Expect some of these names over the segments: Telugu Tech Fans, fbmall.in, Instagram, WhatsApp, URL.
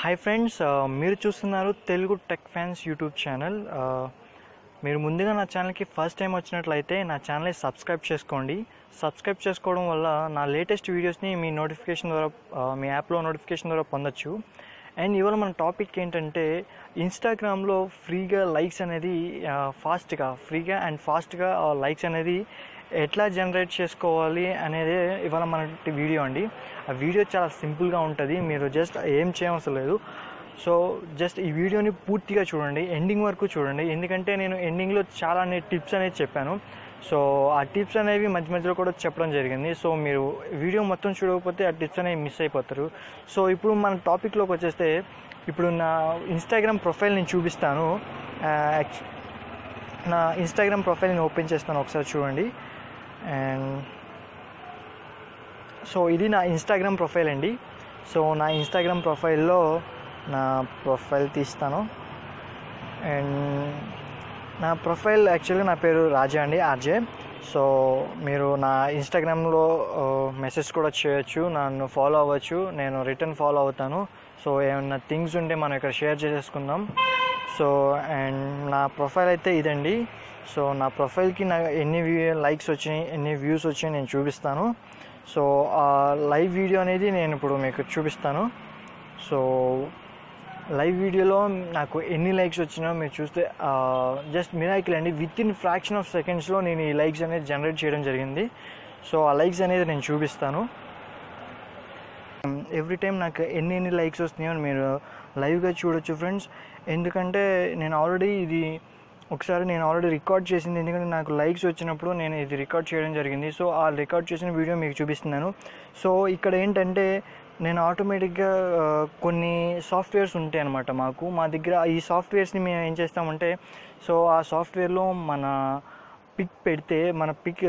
Hi friends, మీరు చూస్తున్నారు Telugu tech fans YouTube channel. మీరు ముందుగా నా ఛానల్కి ఫస్ట్ టైం వచ్చినట్లయితే నా ఛానల్ని సబ్స్క్రైబ్ చేసుకోండి. సబ్స్క్రైబ్ చేసుకోవడం వల్ల నా లేటెస్ట్ వీడియోస్ని మీ నోటిఫికేషన్ ద్వారా మీ యాప్లో నోటిఫికేషన్ ద్వారా పొందొచ్చు. అండ్ ఇవాళ మన టాపిక్ ఏంటంటే ఇన్స్టాగ్రామ్లో ఫ్రీగా లైక్స్ అనేది ఫ్రీగా అండ్ ఫాస్ట్గా లైక్స్ అనేది ఎట్లా జనరేట్ చేసుకోవాలి అనేది ఇవాళ మన వీడియో అండి. ఆ వీడియో చాలా సింపుల్గా ఉంటుంది, మీరు జస్ట్ ఏం చేయవసరం లేదు. సో జస్ట్ ఈ వీడియోని పూర్తిగా చూడండి, ఎండింగ్ వరకు చూడండి. ఎందుకంటే నేను ఎండింగ్లో చాలా టిప్స్ అనేది చెప్పాను. సో ఆ టిప్స్ అనేవి మధ్య మధ్యలో కూడా చెప్పడం జరిగింది. సో మీరు వీడియో మొత్తం చూడకపోతే ఆ టిప్స్ అనేవి మిస్ అయిపోతారు. సో ఇప్పుడు మన టాపిక్లోకి వచ్చేస్తే, ఇప్పుడు నా ఇన్స్టాగ్రామ్ ప్రొఫైల్ నేను చూపిస్తాను. నా ఇన్స్టాగ్రామ్ ప్రొఫైల్ నేను ఓపెన్ చేస్తాను, ఒకసారి చూడండి. అండ్ సో ఇది నా ఇన్స్టాగ్రామ్ ప్రొఫైల్ అండి. సో నా ఇన్స్టాగ్రామ్ ప్రొఫైల్లో నా ప్రొఫైల్ తీస్తాను. అండ్ నా ప్రొఫైల్ యాక్చువల్గా నా పేరు రాజా అండి, ఆర్జే. సో మీరు నా ఇన్స్టాగ్రామ్లో మెసేజ్ కూడా చేయొచ్చు, నన్ను ఫాలో అవ్వచ్చు, నేను రిటర్న్ ఫాలో అవుతాను. సో ఏమన్నా థింగ్స్ ఉంటే మనం ఇక్కడ షేర్ చేసేసుకుందాం. సో అండ్ నా ప్రొఫైల్ అయితే ఇదండి. సో నా ప్రొఫైల్కి నాకు ఎన్ని లైక్స్ వచ్చినాయి, ఎన్ని వ్యూస్ వచ్చినాయి నేను చూపిస్తాను. సో ఆ లైవ్ వీడియో అనేది నేను ఇప్పుడు మీకు చూపిస్తాను. సో లైవ్ వీడియోలో నాకు ఎన్ని లైక్స్ వచ్చినా మీరు చూస్తే జస్ట్ మిరాకిల్ అండి. విత్ ఇన్ ఫ్రాక్షన్ ఆఫ్ సెకండ్స్లో నేను ఈ లైక్స్ అనేది జనరేట్ చేయడం జరిగింది. సో ఆ లైక్స్ అనేది నేను చూపిస్తాను. ఎవ్రీ టైం నాకు ఎన్ని లైక్స్ వస్తున్నాయో మీరు లైవ్గా చూడొచ్చు ఫ్రెండ్స్. ఎందుకంటే నేను ఆల్రెడీ ఇది ఒకసారి రికార్డ్ చేసింది. ఎందుకంటే నాకు లైక్స్ వచ్చినప్పుడు నేను ఇది రికార్డ్ చేయడం జరిగింది. సో ఆ రికార్డ్ చేసిన వీడియో మీకు చూపిస్తున్నాను. సో ఇక్కడ ఏంటంటే నేను ఆటోమేటిక్గా కొన్ని సాఫ్ట్వేర్స్ ఉంటాయి అన్నమాట మాకు. మా దగ్గర ఈ సాఫ్ట్వేర్స్ని మేము ఏం చేస్తామంటే, సో ఆ సాఫ్ట్వేర్లో మన పిక్ పెడితే, మన పిక్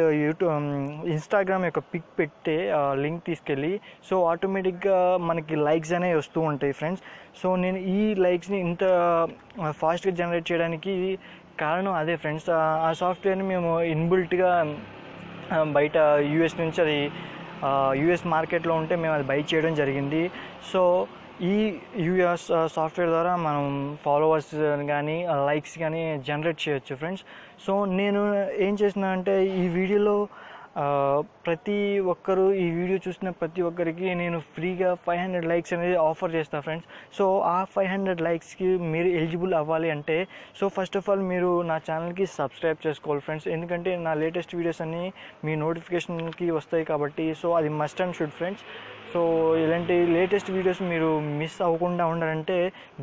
ఇన్స్టాగ్రామ్ యొక్క పిక్ పెడితే లింక్ తీసుకెళ్ళి, సో ఆటోమేటిక్గా మనకి లైక్స్ అనేవి వస్తూ ఉంటాయి ఫ్రెండ్స్. సో నేను ఈ లైక్స్ని ఇంత ఫాస్ట్గా జనరేట్ చేయడానికి కారణం అదే ఫ్రెండ్స్. ఆ సాఫ్ట్వేర్ని మేము ఇన్బిల్ట్గా బయట యూఎస్ నుంచి, అది యూఎస్ మార్కెట్లో ఉంటే మేము అది బై చేయడం జరిగింది. సో ఈ యూఎస్ సాఫ్ట్వేర్ ద్వారా మనం ఫాలోవర్స్ కానీ లైక్స్ కానీ జనరేట్ చేయొచ్చు ఫ్రెండ్స్. సో నేను ఏం చేసినా అంటే, ఈ వీడియోలో ప్రతి ఒక్కరు, ఈ వీడియో చూసిన ప్రతి ఒక్కరికి నేను ఫ్రీగా 500 లైక్స్ అనేది ఆఫర్ చేస్తాను ఫ్రెండ్స్. సో ఆ 500 లైక్స్కి మీరు ఎలిజిబుల్ అవ్వాలి అంటే, సో ఫస్ట్ ఆఫ్ ఆల్ మీరు నా ఛానల్కి సబ్స్క్రైబ్ చేసుకోవాలి ఫ్రెండ్స్. ఎందుకంటే నా లేటెస్ట్ వీడియోస్ అన్నీ మీ నోటిఫికేషన్కి వస్తాయి కాబట్టి, సో అది must and should friends. So ఇలాంటి లేటెస్ట్ వీడియోస్ మీరు మిస్ అవ్వకుండా ఉండాలంటే,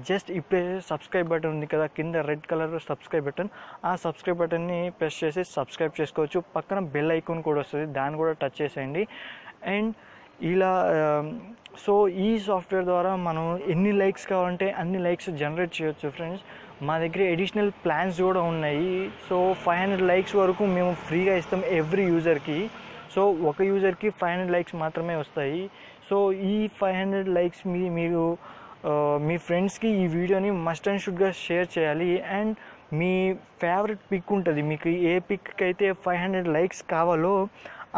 జస్ట్ ఇప్పుడే సబ్స్క్రైబ్ బటన్ ఉంది కదా కింద రెడ్ కలర్ సబ్స్క్రైబ్ బటన్, ఆ సబ్స్క్రైబ్ బటన్ని ప్రెస్ చేసి సబ్స్క్రైబ్ చేసుకోవచ్చు. పక్కన బెల్ ఐకాన్ కూడా వస్తుంది, దాన్ని కూడా టచ్ చేసేయండి. అండ్ ఇలా సో ఈ సాఫ్ట్వేర్ ద్వారా మనం ఎన్ని లైక్స్ కావాలంటే అన్ని లైక్స్ జనరేట్ చేయొచ్చు ఫ్రెండ్స్. మా దగ్గర అడిషనల్ ప్లాన్స్ కూడా ఉన్నాయి. సో 500 లైక్స్ వరకు మేము ఫ్రీగా ఇస్తాం ఎవ్రీ యూజర్కి. సో ఒక యూజర్కి 500 లైక్స్ మాత్రమే వస్తాయి. సో ఈ 500 లైక్స్ మీరు మీ ఫ్రెండ్స్కి ఈ వీడియోని మస్ట్ అండ్ షుడ్గా షేర్ చేయాలి. అండ్ మీ ఫేవరెట్ పిక్ ఉంటుంది, మీకు ఏ పిక్కి అయితే 500 లైక్స్ కావాలో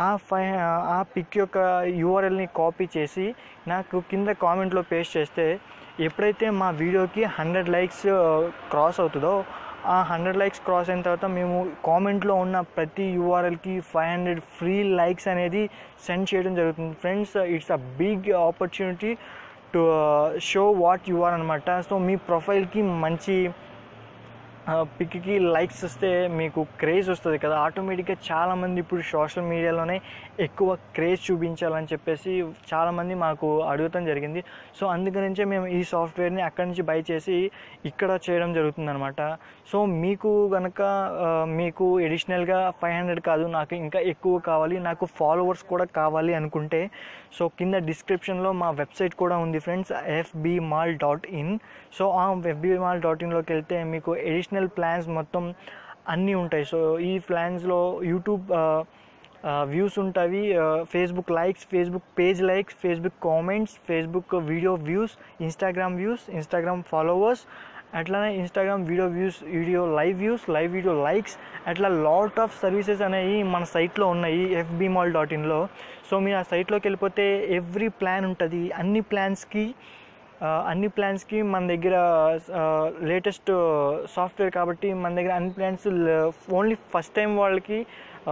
ఆ పిక్ యొక్క యూఆర్ఎల్ని కాపీ చేసి నాకు కింద కామెంట్లో పేస్ట్ చేస్తే, ఎప్పుడైతే మా వీడియోకి 100 లైక్స్ క్రాస్ అవుతుందో, ఆ 100 లైక్స్ క్రాస్ అయిన తర్వాత మేము కామెంట్లో ఉన్న ప్రతి యూఆర్ఎల్కి 500 ఫ్రీ లైక్స్ అనేది సెండ్ చేయడం జరుగుతుంది friends. It's a big opportunity to show what you are అనమాట. సో మీ ప్రొఫైల్కి మంచి పిక్కి లైక్స్ వస్తే మీకు క్రేజ్ వస్తుంది కదా, ఆటోమేటిక్గా చాలామంది ఇప్పుడు సోషల్ మీడియాలోనే ఎక్కువ క్రేజ్ చూపించాలని చెప్పేసి చాలామంది మాకు అడగటం జరిగింది. సో అందుకనుంచే మేము ఈ సాఫ్ట్వేర్ని అక్కడి నుంచి బై చేసి ఇక్కడ చేయడం జరుగుతుంది అనమాట. సో మీకు కనుక మీకు ఎడిషనల్గా 500 కాదు, నాకు ఇంకా ఎక్కువ కావాలి, నాకు ఫాలోవర్స్ కూడా కావాలి అనుకుంటే, సో కింద డిస్క్రిప్షన్లో మా వెబ్సైట్ కూడా ఉంది ఫ్రెండ్స్, fbmall.in. సో ఆ fbmall.inలోకి వెళ్తే మీకు ఎడిషనల్ ప్లాన్స్ మొత్తం అన్నీ ఉంటాయి. సో ఈ ప్లాన్స్లో యూట్యూబ్ వ్యూస్ ఉంటాయి, Facebook likes, Facebook page likes, Facebook comments, Facebook video views, Instagram views, Instagram followers, అట్లానే Instagram video views, video live views, live video likes, అట్లా లాట్ ఆఫ్ సర్వీసెస్ అనేవి మన సైట్లో ఉన్నాయి fbmall.inలో. సో మీరు ఆ సైట్లోకి వెళ్ళిపోతే ఎవ్రీ ప్లాన్ ఉంటుంది, అన్ని ప్లాన్స్కి అన్ని ప్లాన్స్ కి మన దగ్గర లేటెస్ట్ సాఫ్ట్వేర్ కాబట్టి మన దగ్గర అన్ని ప్లాన్స్ ఓన్లీ ఫస్ట్ టైం వాళ్ళకి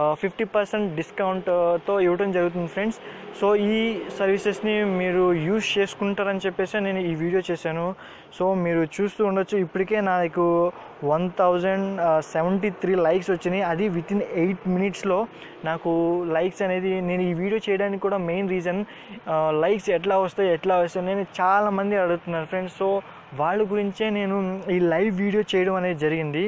50% డిస్కౌంట్ తో ఇవ్వడం జరుగుతుంది ఫ్రెండ్స్. సో ఈ సర్వీసెస్ని మీరు యూజ్ చేసుకుంటారని చెప్పేసి నేను ఈ వీడియో చేశాను. సో మీరు చూస్తూ ఉండొచ్చు, ఇప్పటికే నాకు 1073 లైక్స్ వచ్చినాయి. అది వితిన్ 8 minutesలో నాకు లైక్స్ అనేది, నేను ఈ వీడియో చేయడానికి కూడా మెయిన్ రీజన్ లైక్స్ ఎట్లా వస్తాయి నేను చాలామంది అడుగుతున్నాను ఫ్రెండ్స్. సో వాళ్ళ గురించే నేను ఈ లైవ్ వీడియో చేయడం అనేది జరిగింది.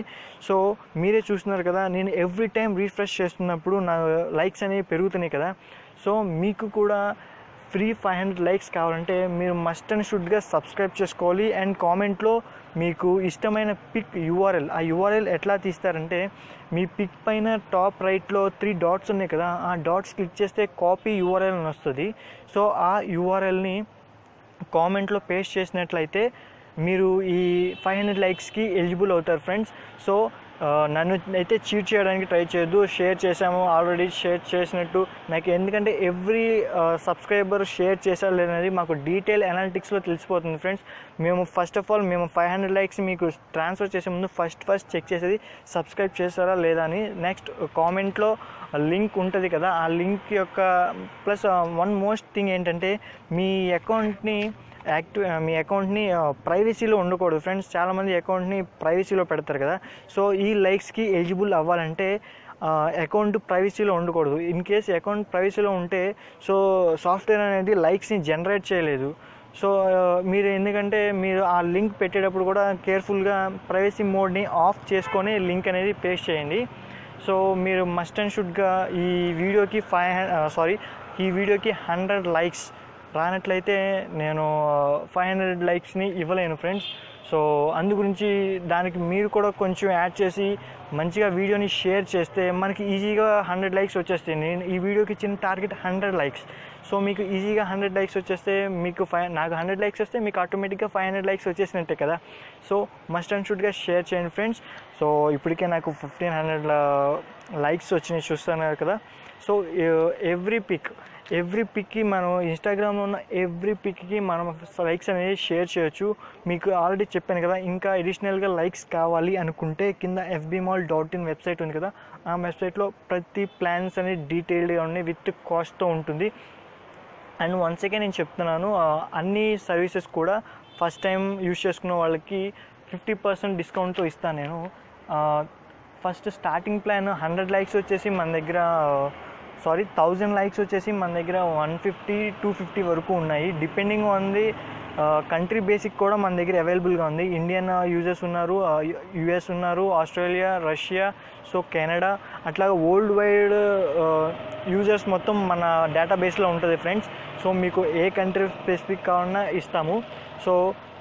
సో మీరే చూస్తున్నారు కదా, నేను ఎవ్రీ టైం రీఫ్రెష్ చేస్తున్నప్పుడు నా లైక్స్ అనేవి పెరుగుతున్నాయి కదా. సో మీకు కూడా ఫ్రీ 500 లైక్స్ కావాలంటే మీరు మస్ట్ అండ్ షుడ్గా సబ్స్క్రైబ్ చేసుకోవాలి. అండ్ కామెంట్లో మీకు ఇష్టమైన పిక్ URL, ఆ URL ఎట్లా తీస్తారంటే మీ పిక్ పైన టాప్ రైట్లో 3 dots ఉన్నాయి కదా, ఆ డాట్స్ క్లిక్ చేస్తే కాపీ URL అని వస్తుంది. సో ఆ URLని కామెంట్లో పేస్ట్ చేసినట్లయితే మీరు ఈ 500 లైక్స్కి ఎలిజిబుల్ అవుతారు ఫ్రెండ్స్. సో నన్ను అయితే చీట్ చేయడానికి ట్రై చేయొద్దు. షేర్ చేశాము ఆల్రెడీ, షేర్ చేసినట్టు నాకు, ఎందుకంటే ఎవ్రీ సబ్స్క్రైబర్ షేర్ చేశారు లేదనేది మాకు డీటెయిల్ అనాలిటిక్స్లో తెలిసిపోతుంది ఫ్రెండ్స్. మేము ఫస్ట్ ఆఫ్ ఆల్ 500 లైక్స్ మీకు ట్రాన్స్ఫర్ చేసే ముందు ఫస్ట్ చెక్ చేసేది సబ్స్క్రైబ్ చేస్తారా లేదా అని. నెక్స్ట్ కామెంట్లో లింక్ ఉంటుంది కదా, ఆ లింక్ యొక్క ప్లస్ వన్ మోస్ట్ థింగ్ ఏంటంటే మీ అకౌంట్ని ప్రైవసీలో ఉండకూడదు ఫ్రెండ్స్. చాలామంది అకౌంట్ని ప్రైవసీలో పెడతారు కదా. సో ఈ లైక్స్కి ఎలిజిబుల్ అవ్వాలంటే అకౌంట్ ప్రైవసీలో ఉండకూడదు. ఇన్ కేస్ అకౌంట్ ప్రైవసీలో ఉంటే సో సాఫ్ట్వేర్ అనేది లైక్స్ని జనరేట్ చేయలేదు. సో మీరు ఎందుకంటే మీరు ఆ లింక్ పెట్టేటప్పుడు కూడా కేర్ఫుల్గా ప్రైవసీ మోడ్ని ఆఫ్ చేసుకొని లింక్ అనేది పేస్ట్ చేయండి. సో మీరు మస్ట్ అండ్ షుడ్గా ఈ వీడియోకి ఈ వీడియోకి 100 లైక్స్ రానట్లయితే నేను 500 లైక్స్ని ఇవ్వలేను ఫ్రెండ్స్. సో అందుగురించి దానికి మీరు కూడా కొంచెం యాడ్ చేసి మంచిగా వీడియోని షేర్ చేస్తే మనకి ఈజీగా 100 లైక్స్ వచ్చేస్తాయి. నేను ఈ వీడియోకి ఇచ్చిన టార్గెట్ 100 లైక్స్. సో మీకు ఈజీగా 100 లైక్స్ వచ్చేస్తే నాకు 100 లైక్స్ వస్తే మీకు ఆటోమేటిక్గా 500 లైక్స్ వచ్చేసినట్టే కదా. సో మస్ట్ అండ్ షుడ్గా షేర్ చేయండి ఫ్రెండ్స్. సో ఇప్పటికే నాకు 1500 లైక్స్ వచ్చినాయి చూస్తున్నారు కదా. సో ఎవ్రీ పిక్కి మనం ఇన్స్టాగ్రామ్లో ఉన్న ఎవ్రీ పిక్కి మనం లైక్స్ అనేది షేర్ చేయొచ్చు. మీకు ఆల్రెడీ చెప్పాను కదా, ఇంకా అడిషనల్గా లైక్స్ కావాలి అనుకుంటే కింద fbmall.in వెబ్సైట్ ఉంది కదా, ఆ వెబ్సైట్లో ప్రతి ప్లాన్స్ అనేది డీటెయిల్డ్గా ఉన్నాయి, విత్ కాస్ట్తో ఉంటుంది. అండ్ వన్స్ అగైన్ నేను చెప్తున్నాను, అన్ని సర్వీసెస్ కూడా ఫస్ట్ టైం యూజ్ చేసుకున్న వాళ్ళకి 50% డిస్కౌంట్తో ఇస్తాను నేను. ఫస్ట్ స్టార్టింగ్ ప్లాన్ 100 లైక్స్ వచ్చేసి మన దగ్గర 1000 లైక్స్ వచ్చేసి మన దగ్గర 150-250 వరకు ఉన్నాయి. Depending on the country basic కూడా మన దగ్గర అవైలబుల్గా ఉంది. ఇండియన్ యూజర్స్ ఉన్నారు, US ఉన్నారు, ఆస్ట్రేలియా, రష్యా, సో కెనడా, అట్లాగే వరల్డ్ వైడ్ యూజర్స్ మొత్తం మన డేటాబేస్లో ఉంటుంది ఫ్రెండ్స్. సో మీకు ఏ కంట్రీ స్పెసిఫిక్ కావాలన్నా ఇస్తాము. సో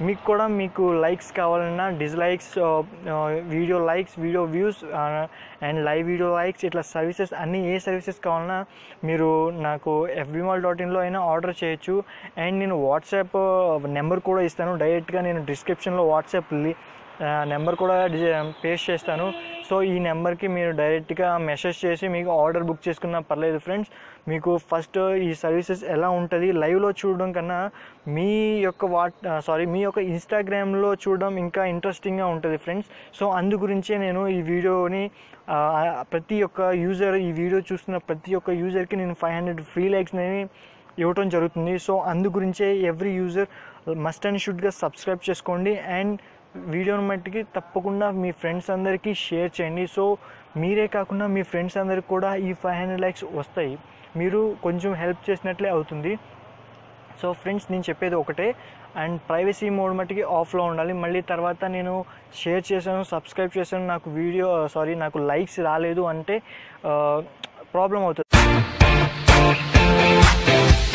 మీకు కూడా మీకు లైక్స్ కావాలన్నా, dislikes, video likes, video views and live video likes, ఇట్లా సర్వీసెస్ అన్నీ ఏ సర్వీసెస్ కావాలన్నా మీరు నాకు fbmall.inలో అయినా ఆర్డర్ చేయొచ్చు. అండ్ నేను వాట్సాప్ నెంబర్ కూడా ఇస్తాను, డైరెక్ట్గా నేను డిస్క్రిప్షన్లో వాట్సాప్ నెంబర్ కూడా పేస్ట్ చేస్తాను. సో ఈ నెంబర్కి మీరు డైరెక్ట్గా మెసేజ్ చేసి మీకు ఆర్డర్ బుక్ చేసుకున్నా పర్లేదు ఫ్రెండ్స్. మీకు ఫస్ట్ ఈ సర్వీసెస్ ఎలా ఉంటుంది, లైవ్లో చూడడం కన్నా మీ యొక్క ఇన్స్టాగ్రామ్లో చూడడం ఇంకా ఇంట్రెస్టింగ్గా ఉంటుంది ఫ్రెండ్స్. సో అందు గురించే నేను ఈ వీడియోని ఈ వీడియో చూస్తున్న ప్రతి ఒక్క యూజర్కి నేను 500 ఫ్రీ లైక్స్ని ఇవ్వడం జరుగుతుంది. సో అందు గురించే ఎవ్రీ యూజర్ మస్ట్ అండ్ షుడ్గా సబ్స్క్రైబ్ చేసుకోండి. అండ్ వీడియోని మట్టికి తప్పకుండా మీ ఫ్రెండ్స్ అందరికీ షేర్ చేయండి. సో మీరే కాకుండా మీ ఫ్రెండ్స్ అందరికి కూడా ఈ 500 లైక్స్ వస్తాయి. మీరు కొంచెం హెల్ప్ చేసినట్లే అవుతుంది. సో ఫ్రెండ్స్ నేను చెప్పేది ఒకటే, అండ్ ప్రైవసీ మోడ్ మట్టికి ఆఫ్లో ఉండాలి. మళ్ళీ తర్వాత నేను షేర్ చేశాను, సబ్స్క్రైబ్ చేశాను, నాకు లైక్స్ రాలేదు అంటే ప్రాబ్లం అవుతుంది.